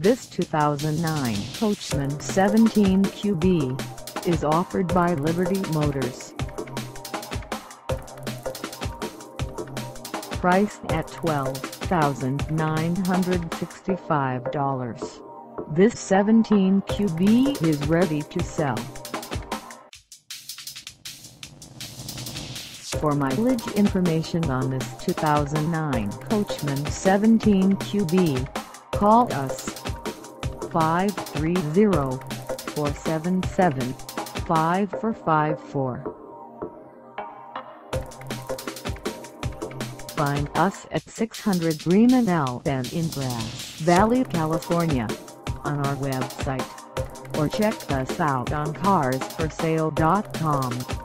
This 2009 Coachmen 17 QB is offered by Liberty Motors. Priced at $12,965, this 17 QB is ready to sell. For mileage information on this 2009 Coachmen 17 QB, call us 530-477-5454. Find us at 600 Greenan Ave in Grass Valley, California, on our website, or check us out on carsforsale.com.